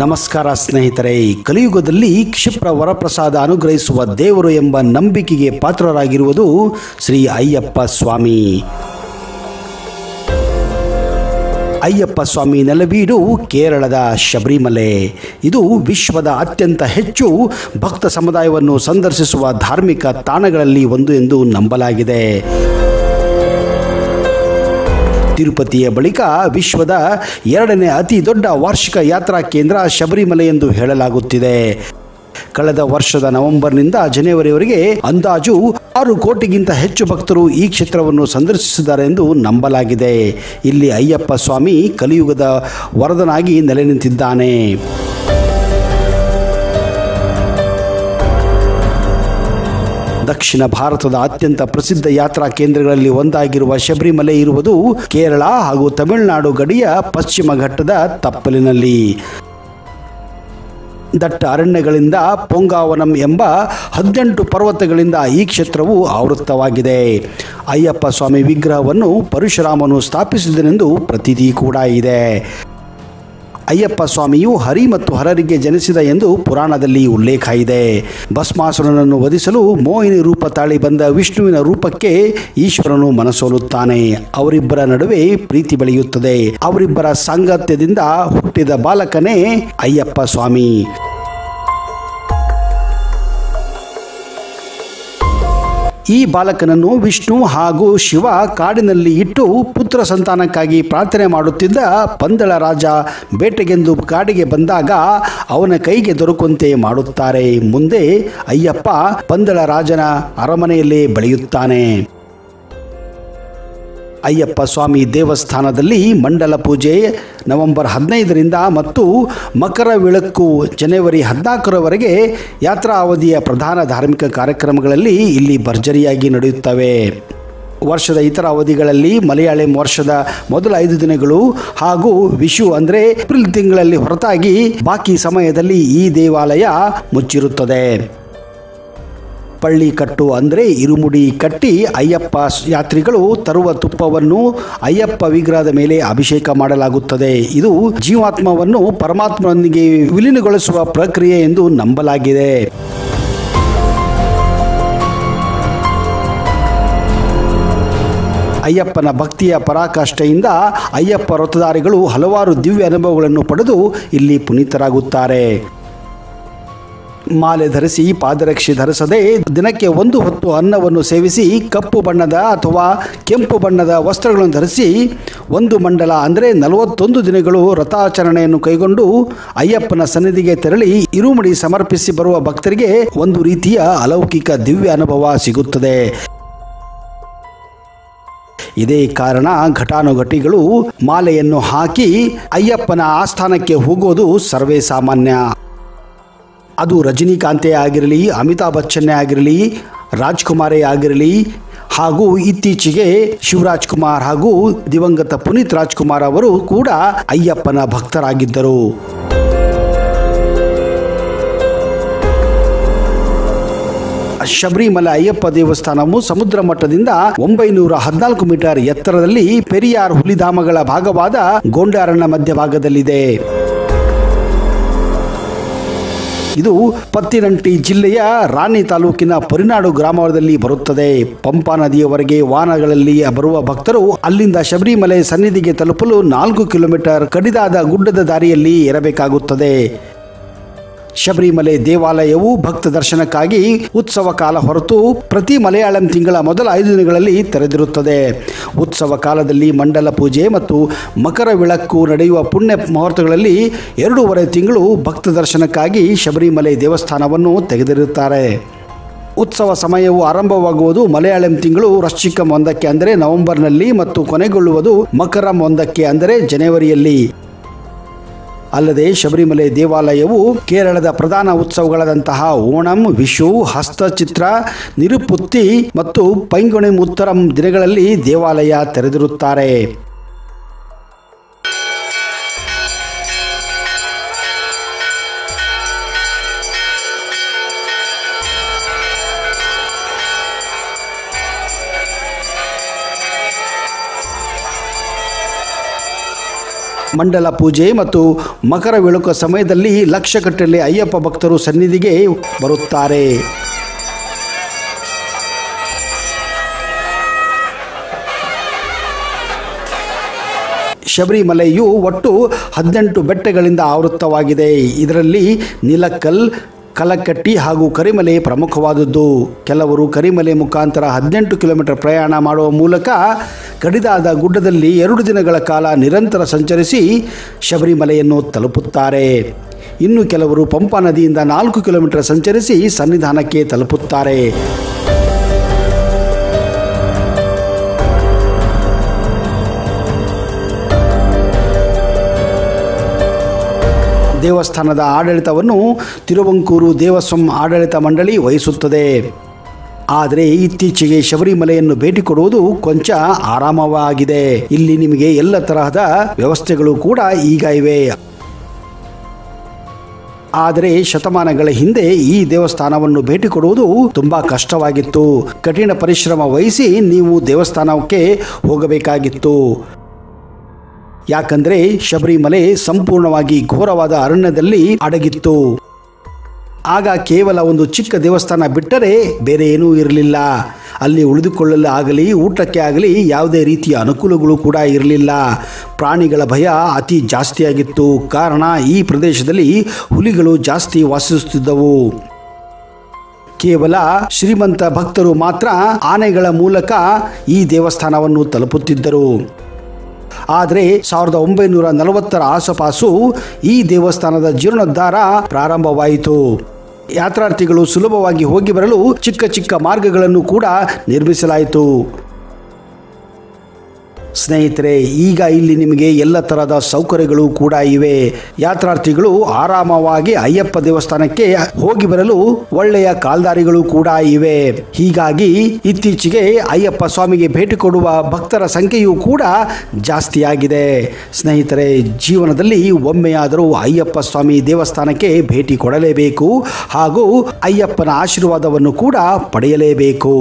ನಮಸ್ಕಾರ ಸ್ನೇಹಿತರೆ, ಕಲಿಯುಗದಲ್ಲಿ ಕ್ಷಿಪ್ರ ವರಪ್ರಸಾದ ಅನುಗ್ರಹಿಸುವ ದೇವರು ಎಂಬ ನಂಬಿಕೆಗೆ ಪಾತ್ರರಾಗಿರುವುದು ಶ್ರೀ ಅಯ್ಯಪ್ಪ ಸ್ವಾಮಿ. ಅಯ್ಯಪ್ಪ ಸ್ವಾಮಿ ನೆಲವೀಡು ಕೇರಳದ ಶಬರಿಮಲೆ. ಇದು ವಿಶ್ವದ ಅತ್ಯಂತ ಹೆಚ್ಚು ಭಕ್ತ ಸಮುದಾಯವನ್ನು ಸಂದರ್ಶಿಸುವ ಧಾರ್ಮಿಕ ತಾಣಗಳಲ್ಲಿ ಒಂದು ಎಂದು ನಂಬಲಾಗಿದೆ. ತಿರುಪತಿಯ ಬಳಿಕ ವಿಶ್ವದ 2ನೇ ಅತಿ ದೊಡ್ಡ ವಾರ್ಷಿಕ ಯಾತ್ರಾ ಕೇಂದ್ರ ಶಬರಿಮಲೆ ಎಂದು ಹೇಳಲಾಗುತ್ತಿದೆ. ಕಳೆದ ವರ್ಷದ ನವೆಂಬರ್ನಿಂದ ಜನವರಿವರೆಗೆ ಅಂದಾಜು 6 ಕೋಟಿಗಿಂತ ಹೆಚ್ಚು ಭಕ್ತರು ಈ ಕ್ಷೇತ್ರವನ್ನು ಸಂದರ್ಶಿಸಿದ್ದಾರೆ ಎಂದು ನಂಬಲಾಗಿದೆ. ಇಲ್ಲಿ ಅಯ್ಯಪ್ಪ ಸ್ವಾಮಿ ಕಲಿಯುಗದ ವರದನಾಗಿ ನೆಲೆ ನಿಂತಿದ್ದಾನೆ. ದಕ್ಷಿಣ ಭಾರತದ ಅತ್ಯಂತ ಪ್ರಸಿದ್ಧ ಯಾತ್ರಾ ಕೇಂದ್ರಗಳಲ್ಲಿ ಒಂದಾಗಿರುವ ಶಬರಿಮಲೆ ಇರುವುದು ಕೇರಳ ಹಾಗೂ ತಮಿಳುನಾಡು ಗಡಿಯ ಪಶ್ಚಿಮ ಘಟ್ಟದ ತಪ್ಪಲಿನಲ್ಲಿ. ದಟ್ಟ ಅರಣ್ಯಗಳಿಂದ ಪೊಂಗಾವನಂ ಎಂಬ 18 ಪರ್ವತಗಳಿಂದ ಈ ಕ್ಷೇತ್ರವು ಆವೃತವಾಗಿದೆ. ಅಯ್ಯಪ್ಪ ಸ್ವಾಮಿ ವಿಗ್ರಹವನ್ನು ಪರಶುರಾಮನು ಸ್ಥಾಪಿಸಿದನೆಂದು ಪ್ರತೀತಿ ಕೂಡ ಇದೆ. ಅಯ್ಯಪ್ಪ ಸ್ವಾಮಿಯು ಹರಿ ಮತ್ತು ಹರರಿಗೆ ಜನಿಸಿದ ಎಂದು ಪುರಾಣದಲ್ಲಿ ಉಲ್ಲೇಖ ಇದೆ. ಭಸ್ಮಾಸುರನನ್ನು ವಧಿಸಲು ಮೋಹಿನಿ ರೂಪ ತಾಳಿ ಬಂದ ವಿಷ್ಣುವಿನ ರೂಪಕ್ಕೆ ಈಶ್ವರನು ಮನಸೋಲುತ್ತಾನೆ. ಅವರಿಬ್ಬರ ನಡುವೆ ಪ್ರೀತಿ ಬೆಳೆಯುತ್ತದೆ. ಅವರಿಬ್ಬರ ಸಾಂಗತ್ಯದಿಂದ ಹುಟ್ಟಿದ ಬಾಲಕನೇ ಅಯ್ಯಪ್ಪ ಸ್ವಾಮಿ. ಈ ಬಾಲಕನನ್ನು ವಿಷ್ಣು ಹಾಗೂ ಶಿವ ಕಾಡಿನಲ್ಲಿ ಇಟ್ಟು ಪುತ್ರ ಸಂತಾನಕ್ಕಾಗಿ ಪ್ರಾರ್ಥನೆ ಮಾಡುತ್ತಿದ್ದ ಪಂದಳ ರಾಜ ಬೇಟೆಗೆಂದು ಕಾಡಿಗೆ ಬಂದಾಗ ಅವನ ಕೈಗೆ ದೊರಕುವಂತೆ ಮಾಡುತ್ತಾರೆ. ಮುಂದೆ ಅಯ್ಯಪ್ಪ ಪಂದಳ ರಾಜನ ಅರಮನೆಯಲ್ಲೇ ಬೆಳೆಯುತ್ತಾನೆ. ಅಯ್ಯಪ್ಪ ಸ್ವಾಮಿ ದೇವಸ್ಥಾನದಲ್ಲಿ ಮಂಡಲ ಪೂಜೆ ನವೆಂಬರ್ 15ರಿಂದ ಮತ್ತು ಮಕರ ವಿಳಕ್ಕು ಜನವರಿ 14ರವರೆಗೆ ಯಾತ್ರಾ ಅವಧಿಯ ಪ್ರಧಾನ ಧಾರ್ಮಿಕ ಕಾರ್ಯಕ್ರಮಗಳಲ್ಲಿ ಇಲ್ಲಿ ಭರ್ಜರಿಯಾಗಿ ನಡೆಯುತ್ತವೆ. ವರ್ಷದ ಇತರ ಅವಧಿಗಳಲ್ಲಿ ಮಲಯಾಳಂ ವರ್ಷದ ಮೊದಲ 5 ದಿನಗಳು ಹಾಗೂ ವಿಶು ಅಂದರೆ ಏಪ್ರಿಲ್ ತಿಂಗಳಲ್ಲಿ ಹೊರತಾಗಿ ಬಾಕಿ ಸಮಯದಲ್ಲಿ ಈ ದೇವಾಲಯ ಮುಚ್ಚಿರುತ್ತದೆ. ಪಳ್ಳಿ ಕಟ್ಟು ಅಂದರೆ ಇರುಮುಡಿ ಕಟ್ಟಿ ಅಯ್ಯಪ್ಪ ಯಾತ್ರಿಗಳು ತರುವ ತುಪ್ಪವನ್ನು ಅಯ್ಯಪ್ಪ ವಿಗ್ರಹದ ಮೇಲೆ ಅಭಿಷೇಕ ಮಾಡಲಾಗುತ್ತದೆ. ಇದು ಜೀವಾತ್ಮವನ್ನು ಪರಮಾತ್ಮನೊಂದಿಗೆ ವಿಲೀನಗೊಳಿಸುವ ಪ್ರಕ್ರಿಯೆ ಎಂದು ನಂಬಲಾಗಿದೆ. ಅಯ್ಯಪ್ಪನ ಭಕ್ತಿಯ ಪರಾಕಾಷ್ಠೆಯಿಂದ ಅಯ್ಯಪ್ಪ ವ್ರತಧಾರಿಗಳು ಹಲವಾರು ದಿವ್ಯ ಅನುಭವಗಳನ್ನು ಪಡೆದು ಇಲ್ಲಿ ಪುನೀತರಾಗುತ್ತಾರೆ. ಮಾಲೆ ಧರಿಸಿ ಪಾದರಕ್ಷೆ ಧರಿಸದೆ ದಿನಕ್ಕೆ 1 ಹೊತ್ತು ಅನ್ನವನ್ನು ಸೇವಿಸಿ ಕಪ್ಪು ಬಣ್ಣದ ಅಥವಾ ಕೆಂಪು ಬಣ್ಣದ ವಸ್ತ್ರಗಳನ್ನು ಧರಿಸಿ 1 ಮಂಡಲ ಅಂದರೆ 41 ದಿನಗಳು ವ್ರತಾಚರಣೆಯನ್ನು ಕೈಗೊಂಡು ಅಯ್ಯಪ್ಪನ ಸನ್ನಿಧಿಗೆ ತೆರಳಿ ಇರುಮಡಿ ಸಮರ್ಪಿಸಿ ಬರುವ ಭಕ್ತರಿಗೆ ಒಂದು ರೀತಿಯ ಅಲೌಕಿಕ ದಿವ್ಯ ಅನುಭವ ಸಿಗುತ್ತದೆ. ಇದೇ ಕಾರಣ ಘಟಾನುಘಟಿಗಳು ಮಾಲೆಯನ್ನು ಹಾಕಿ ಅಯ್ಯಪ್ಪನ ಆಸ್ಥಾನಕ್ಕೆ ಹೋಗೋದು ಸರ್ವೇ ಸಾಮಾನ್ಯ. ಅದು ರಜನಿಕಾಂತೇ ಆಗಿರಲಿ, ಅಮಿತಾಭ್ ಬಚ್ಚನ್ನೇ ಆಗಿರಲಿ, ರಾಜ್ಕುಮಾರೇ ಆಗಿರಲಿ, ಹಾಗೂ ಇತ್ತೀಚೆಗೆ ಶಿವರಾಜ್ ಕುಮಾರ್ ಹಾಗೂ ದಿವಂಗತ ಪುನೀತ್ ರಾಜ್ಕುಮಾರ್ ಅವರು ಕೂಡ ಅಯ್ಯಪ್ಪನ ಭಕ್ತರಾಗಿದ್ದರು. ಶಬರಿಮಲೆ ಅಯ್ಯಪ್ಪ ದೇವಸ್ಥಾನವು ಸಮುದ್ರ ಮಟ್ಟದಿಂದ 914 ಮೀಟರ್ ಎತ್ತರದಲ್ಲಿ ಪೆರಿಯಾರ್ ಹುಲಿಧಾಮಗಳ ಭಾಗವಾದ ಗೊಂಡಾರಣ್ಯ ಮಧ್ಯಭಾಗದಲ್ಲಿದೆ. ಇದು ಪತ್ತಿನಂಟಿ ಜಿಲ್ಲೆಯ ರಾಣಿ ತಾಲೂಕಿನ ಪರಿನಾಡು ಗ್ರಾಮದಲ್ಲಿ ಬರುತ್ತದೆ. ಪಂಪಾ ನದಿಯವರೆಗೆ ವಾಹನಗಳಲ್ಲಿ ಬರುವ ಭಕ್ತರು ಅಲ್ಲಿಂದ ಶಬರಿಮಲೆ ಸನ್ನಿಧಿಗೆ ತಲುಪಲು 4 ಕಿಲೋಮೀಟರ್ ಕಡಿದಾದ ಗುಡ್ಡದ ದಾರಿಯಲ್ಲಿ ಏರಬೇಕಾಗುತ್ತದೆ. ಶಬರಿಮಲೆ ದೇವಾಲಯವು ಭಕ್ತ ದರ್ಶನಕ್ಕಾಗಿ ಉತ್ಸವ ಕಾಲ ಹೊರತು ಪ್ರತಿ ಮಲಯಾಳಂ ತಿಂಗಳ ಮೊದಲ 5 ದಿನಗಳಲ್ಲಿ ತೆರೆದಿರುತ್ತದೆ. ಉತ್ಸವ ಕಾಲದಲ್ಲಿ ಮಂಡಲ ಪೂಜೆ ಮತ್ತು ಮಕರ ವಿಳಕ್ಕು ನಡೆಯುವ ಪುಣ್ಯ ಮುಹೂರ್ತಗಳಲ್ಲಿ 2.5 ತಿಂಗಳು ಭಕ್ತ ದರ್ಶನಕ್ಕಾಗಿ ಶಬರಿಮಲೆ ದೇವಸ್ಥಾನವನ್ನು ತೆಗೆದಿರುತ್ತಾರೆ. ಉತ್ಸವ ಸಮಯವು ಆರಂಭವಾಗುವುದು ಮಲಯಾಳಂ ತಿಂಗಳು ವೃಶ್ಚಿಕಂ 1 ಅಂದರೆ ನವೆಂಬರ್ನಲ್ಲಿ ಮತ್ತು ಕೊನೆಗೊಳ್ಳುವುದು ಮಕರಂ 1 ಅಂದರೆ ಜನವರಿಯಲ್ಲಿ. ಅಲ್ಲದೆ ಶಬರಿಮಲೆ ದೇವಾಲಯವು ಕೇರಳದ ಪ್ರಧಾನ ಉತ್ಸವಗಳಾದಂತಹ ಓಣಂ, ವಿಷು, ಹಸ್ತಚಿತ್ರ, ನಿರುಪುತ್ತಿ ಮತ್ತು ಪೈಂಗುಣಿಮ್ ಉತ್ತರಂ ದಿನಗಳಲ್ಲಿ ದೇವಾಲಯ ತೆರೆದಿರುತ್ತಾರೆ. ಮಂಡಲ ಪೂಜೆ ಮತ್ತು ಮಕರ ವಿಳುಕು ಸಮಯದಲ್ಲಿ ಲಕ್ಷಗಟ್ಟಲೆ ಅಯ್ಯಪ್ಪ ಭಕ್ತರು ಸನ್ನಿಧಿಗೆ ಬರುತ್ತಾರೆ. ಶಬರಿಮಲೆಯು ಒಟ್ಟು 18 ಬೆಟ್ಟಗಳಿಂದ ಆವೃತವಾಗಿದೆ. ಇದರಲ್ಲಿ ನೀಲಕಲ್, ಕಲಕಟ್ಟಿ ಹಾಗೂ ಕರಿಮಲೆ ಪ್ರಮುಖವಾದದ್ದು. ಕೆಲವರು ಕರಿಮಲೆ ಮುಖಾಂತರ 18 ಕಿಲೋಮೀಟರ್ ಪ್ರಯಾಣ ಮಾಡುವ ಮೂಲಕ ಕಡಿದಾದ ಗುಡ್ಡದಲ್ಲಿ 2 ದಿನಗಳ ಕಾಲ ನಿರಂತರ ಸಂಚರಿಸಿ ಶಬರಿಮಲೆಯನ್ನು ತಲುಪುತ್ತಾರೆ. ಇನ್ನು ಕೆಲವರು ಪಂಪಾ ನದಿಯಿಂದ 4 ಕಿಲೋಮೀಟರ್ ಸಂಚರಿಸಿ ಸನ್ನಿಧಾನಕ್ಕೆ ತಲುಪುತ್ತಾರೆ. ದೇವಸ್ಥಾನದ ಆಡಳಿತವನ್ನು ತಿರುವಂಕೂರು ದೇವಸ್ವಂ ಆಡಳಿತ ಮಂಡಳಿ ವಹಿಸುತ್ತದೆ. ಆದರೆ ಇತ್ತೀಚೆಗೆ ಶಬರಿಮಲೆಯನ್ನು ಭೇಟಿ ಕೊಡುವುದು ಕೊಂಚ ಆರಾಮವಾಗಿದೆ. ಇಲ್ಲಿ ನಿಮಗೆ ಎಲ್ಲ ತರಹದ ವ್ಯವಸ್ಥೆಗಳು ಕೂಡ ಈಗ ಇವೆ. ಆದರೆ ಶತಮಾನಗಳ ಹಿಂದೆ ಈ ದೇವಸ್ಥಾನವನ್ನು ಭೇಟಿ ಕೊಡುವುದು ತುಂಬಾ ಕಷ್ಟವಾಗಿತ್ತು. ಕಠಿಣ ಪರಿಶ್ರಮ ವಹಿಸಿ ನೀವು ದೇವಸ್ಥಾನಕ್ಕೆ ಹೋಗಬೇಕಾಗಿತ್ತು. ಯಾಕಂದರೆ ಶಬರಿಮಲೆ ಸಂಪೂರ್ಣವಾಗಿ ಘೋರವಾದ ಅರಣ್ಯದಲ್ಲಿ ಅಡಗಿತ್ತು. ಆಗ ಕೇವಲ ಒಂದು ಚಿಕ್ಕ ದೇವಸ್ಥಾನ ಬಿಟ್ಟರೆ ಬೇರೆ ಏನೂ ಇರಲಿಲ್ಲ. ಅಲ್ಲಿ ಉಳಿದುಕೊಳ್ಳಲು ಆಗಲಿ, ಊಟಕ್ಕೆ ಆಗಲಿ ಯಾವುದೇ ರೀತಿಯ ಅನುಕೂಲಗಳು ಕೂಡ ಇರಲಿಲ್ಲ. ಪ್ರಾಣಿಗಳ ಭಯ ಅತಿ ಜಾಸ್ತಿಯಾಗಿತ್ತು. ಕಾರಣ, ಈ ಪ್ರದೇಶದಲ್ಲಿ ಹುಲಿಗಳು ಜಾಸ್ತಿ ವಾಸಿಸುತ್ತಿದ್ದವು. ಕೇವಲ ಶ್ರೀಮಂತ ಭಕ್ತರು ಮಾತ್ರ ಆನೆಗಳ ಮೂಲಕ ಈ ದೇವಸ್ಥಾನವನ್ನು ತಲುಪುತ್ತಿದ್ದರು. ಆದರೆ 1940ರ ಆಸುಪಾಸು ಈ ದೇವಸ್ಥಾನದ ಜೀರ್ಣೋದ್ಧಾರ ಪ್ರಾರಂಭವಾಯಿತು. ಯಾತ್ರಾರ್ಥಿಗಳು ಸುಲಭವಾಗಿ ಹೋಗಿ ಬರಲು ಚಿಕ್ಕ ಚಿಕ್ಕ ಮಾರ್ಗಗಳನ್ನು ಕೂಡ ನಿರ್ಮಿಸಲಾಯಿತು. ಸ್ನೇಹಿತರೆ, ಈಗ ಇಲ್ಲಿ ನಿಮಗೆ ಎಲ್ಲ ತರಹದ ಸೌಕರ್ಯಗಳು ಕೂಡ ಇವೆ. ಯಾತ್ರಾರ್ಥಿಗಳು ಆರಾಮವಾಗಿ ಅಯ್ಯಪ್ಪ ದೇವಸ್ಥಾನಕ್ಕೆ ಹೋಗಿ ಬರಲು ಒಳ್ಳೆಯ ಕಾಲ್ದಾರಿಗಳು ಕೂಡ ಇವೆ. ಹೀಗಾಗಿ ಇತ್ತೀಚೆಗೆ ಅಯ್ಯಪ್ಪ ಸ್ವಾಮಿಗೆ ಭೇಟಿ ಕೊಡುವ ಭಕ್ತರ ಸಂಖ್ಯೆಯೂ ಕೂಡ ಜಾಸ್ತಿಯಾಗಿದೆ. ಸ್ನೇಹಿತರೆ, ಜೀವನದಲ್ಲಿ ಒಮ್ಮೆಯಾದರೂ ಅಯ್ಯಪ್ಪ ಸ್ವಾಮಿ ದೇವಸ್ಥಾನಕ್ಕೆ ಭೇಟಿ ಕೊಡಲೇಬೇಕು ಹಾಗೂ ಅಯ್ಯಪ್ಪನ ಆಶೀರ್ವಾದವನ್ನು ಕೂಡ ಪಡೆಯಲೇಬೇಕು.